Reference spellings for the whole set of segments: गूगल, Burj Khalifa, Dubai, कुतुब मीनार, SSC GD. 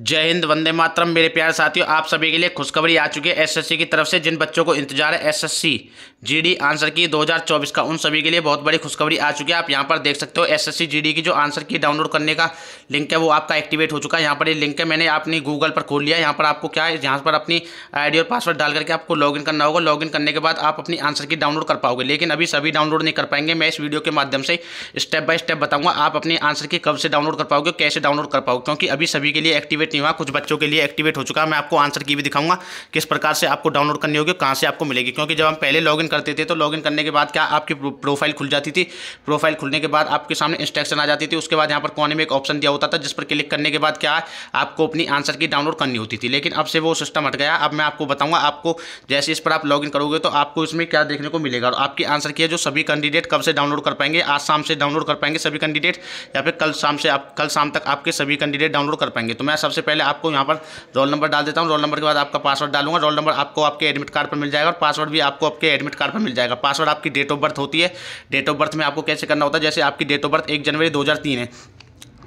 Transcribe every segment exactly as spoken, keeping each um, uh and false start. जय हिंद, वंदे मातरम। मेरे प्यारे साथियों, आप सभी के लिए खुशखबरी आ चुकी है एसएससी की तरफ से। जिन बच्चों को इंतजार है एसएससी जीडी आंसर की दो हज़ार चौबीस का, उन सभी के लिए बहुत बड़ी खुशखबरी आ चुकी है। आप यहां पर देख सकते हो एसएससी जीडी की जो आंसर की डाउनलोड करने का लिंक है वो आपका एक्टिवेट हो चुका है। यहाँ पर ये लिंक है, मैंने अपनी गूगल पर खोल लिया। यहाँ पर आपको क्या है, यहाँ पर अपनी आईडी और पासवर्ड डाल करके आपको लॉगिन करना होगा। लॉगिन करने के बाद आप अपनी आंसर की डाउनलोड कर पाओगे, लेकिन अभी सभी डाउनलोड नहीं कर पाएंगे। मैं इस वीडियो के माध्यम से स्टेप बाय स्टेप बताऊँगा आप अपनी आंसर की कब से डाउनलोड कर पाओगे, कैसे डाउनलोड कर पाओगे, क्योंकि अभी सभी के लिए एक्टिवेट नहीं हुआ। कुछ बच्चों के लिए एक्टिवेट हो चुका है। मैं आपको आंसर की भी दिखाऊंगा किस प्रकार से आपको डाउनलोड करनी होगी, कहां से आपको मिलेगी। क्योंकि जब हम पहले लॉगिन करते थे तो लॉगिन करने के बाद क्या आपकी प्रोफाइल खुल जाती थी। प्रोफाइल खुलने के बाद आपके सामने इंस्ट्रक्शन आ जाती थी। उसके बाद यहां पर कोने में एक ऑप्शन दिया होता था जिस पर क्लिक करने के बाद क्या आपको अपनी आंसर की डाउनलोड करनी होती थी। लेकिन अब से वो सिस्टम हट गया। अब मैं आपको बताऊंगा, आपको जैसे इस पर आप लॉगिन करोगे तो आपको इसमें क्या देखने को मिलेगा और आपकी आंसर की जो सभी कैंडिडेट कब से डाउनलोड कर पाएंगे। आज शाम से डाउनलोड कर पाएंगे सभी कैंडिडेट, या फिर कल शाम से आप कल शाम तक आपके सभी कैंडिडेट डाउनलोड कर पाएंगे। तो मैं सबसे पहले आपको यहाँ पर रोल नंबर डाल देता हूँ। रोल नंबर के बाद आपका पासवर्ड डालूंगा। रोल नंबर आपको आपके एडमिट कार्ड पर मिल जाएगा और पासवर्ड भी आपको आपके एडमिट कार्ड पर मिल जाएगा। पासवर्ड आपकी डेट ऑफ बर्थ होती है। डेट ऑफ बर्थ में आपको कैसे करना होता है, जैसे आपकी डेट ऑफ बर्थ एक जनवरी दो हज़ार तीन है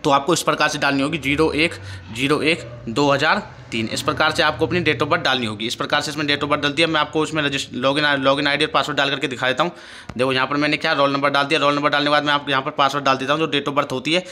तो आपको इस प्रकार से डालनी होगी जीरो एक जीरो एक दो हज़ार तीन। इस प्रकार से आपको अपनी डेट ऑफ बर्थ डालनी होगी। इस प्रकार से इसमें डेट ऑफ बर्थ डलती है। मैं आपको उसमें रजिस्टर लॉगिन लॉगिन आईडी और पासवर्ड डाल करके दिखा देता हूँ। देखो यहाँ पर मैंने क्या रोल नंबर डाल दिया। रोल नंबर डालने के बाद मैं आपको यहाँ पर पासवर्ड डाल देता हूँ जो डेट ऑफ बर्थ होती है।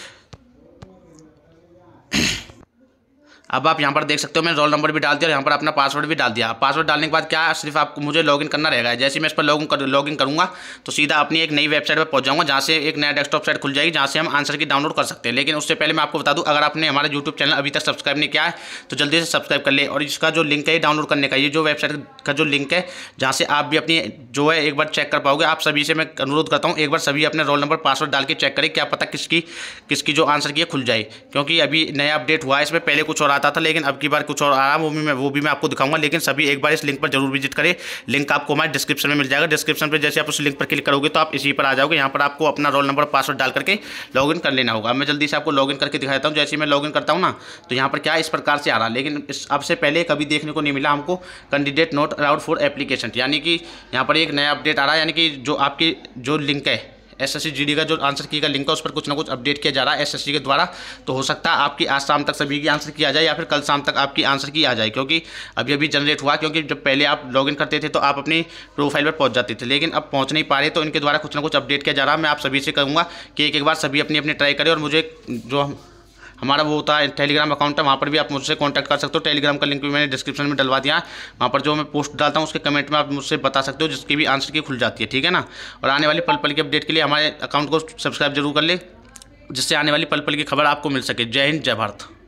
अब आप यहाँ पर देख सकते हो मैंने रोल नंबर भी डाल दिया और यहाँ पर अपना पासवर्ड भी डाल दिया। पासवर्ड डालने के बाद क्या सिर्फ आपको मुझे लॉगिन करना रहेगा। जैसे मैं इस पर लॉगिन कर लॉगिन करूँगा तो सीधा अपनी एक नई वेबसाइट पर पहुँच जाऊँगा, जहाँ से एक नया डेस्कटॉप साइट खुल जाएगी, जहाँ से हम आंसर की डाउनलोड कर सकते हैं। लेकिन उससे पहले मैं आपको बता दूँ, अगर आपने हमारा यूट्यूब चैनल अभी तक सब्सक्राइब नहीं किया है तो जल्दी से सब्सक्राइब कर ले। और इसका जो लिंक है डाउनलोड करने का, ये जो वेबसाइट का जो लिंक है, जहाँ से आप भी अपनी जो है एक बार चेक कर पाओगे। आप सभी से मैं अनुरोध करता हूँ एक बार सभी अपने रोल नंबर पासवर्ड डाल के चेक करें, क्या पता किसकी किसकी जो आंसर की है खुल जाए। क्योंकि अभी नया अपडेट हुआ है, इसमें पहले कुछ और था, लेकिन अब की बार कुछ और आ रहा है, वो भी मैं वो भी मैं आपको दिखाऊंगा। लेकिन सभी एक बार इस लिंक पर जरूर विजिट करें। लिंक आपको हमारे डिस्क्रिप्शन में मिल जाएगा। डिस्क्रिप्शन पर जैसे आप उस लिंक पर क्लिक करोगे तो आप इसी पर आ जाओगे। यहाँ पर आपको अपना रोल नंबर पासवर्ड डाल करके लॉगिन कर लेना होगा। मैं जल्दी से आपको लॉगिन करके दिखा देता हूँ। जैसे मैं लॉगिन करता हूँ ना तो यहाँ पर क्या इस प्रकार से आ रहा है। लेकिन अब से पहले कभी देखने को नहीं मिला हमको candidate not allowed for application, यानी कि यहाँ पर एक नया अपडेट आ रहा है। यानी कि जो आपकी जो लिंक है एसएससी जीडी का, जो आंसर की का लिंक है, उस पर कुछ ना कुछ अपडेट किया जा रहा है एसएससी के द्वारा। तो हो सकता है आपकी आज शाम तक सभी की आंसर की आ जाए, या फिर कल शाम तक आपकी आंसर की आ जाए, क्योंकि अभी अभी जनरेट हुआ। क्योंकि जब पहले आप लॉगिन करते थे तो आप अपनी प्रोफाइल पर पहुंच जाते थे, लेकिन अब पहुंच नहीं पा रहे, तो इनके द्वारा कुछ ना कुछ अपडेट किया जा रहा है। मैं आप सभी से कहूँगा कि एक एक बार सभी अपनी अपनी ट्राई करें। और मुझे जो हमारा वो होता है टेलीग्राम अकाउंट है, वहाँ पर भी आप मुझसे कांटेक्ट कर सकते हो। टेलीग्राम का लिंक भी मैंने डिस्क्रिप्शन में डलवा दिया है। वहाँ पर जो मैं पोस्ट डालता हूँ उसके कमेंट में आप मुझसे बता सकते हो, जिसकी भी आंसर की खुल जाती है। ठीक है ना। और आने वाली पल पल की अपडेट के लिए हमारे अकाउंट को सब्सक्राइब जरूर कर ले, जिससे आने वाली पल पल की खबर आपको मिल सके। जय हिंद, जय भारत।